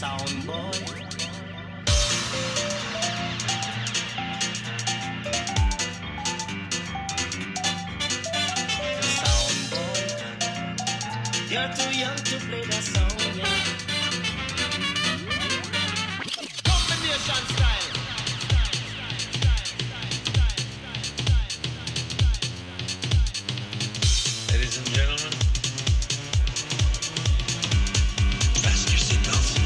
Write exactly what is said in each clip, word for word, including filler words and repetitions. sound boy. You're too young to play that song, yeah. Combination style. Ladies and gentlemen, fasten your seatbelts.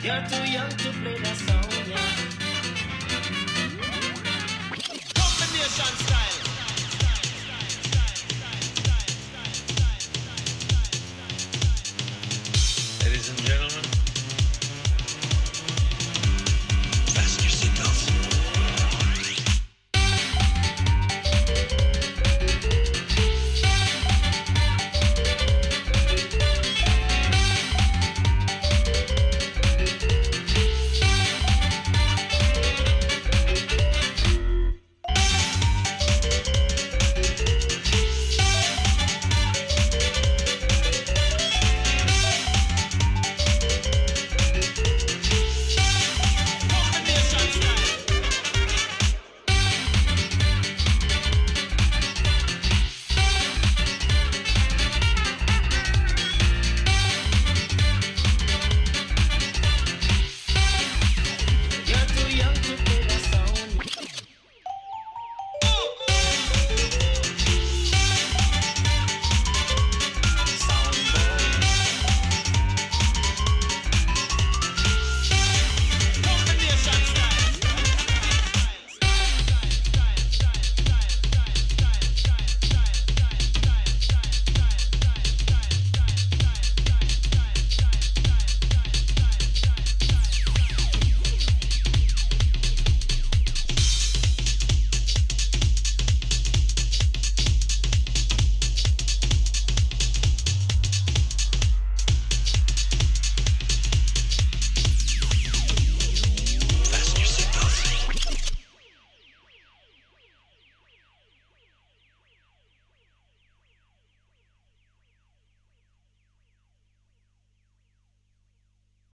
You're too young to play that song.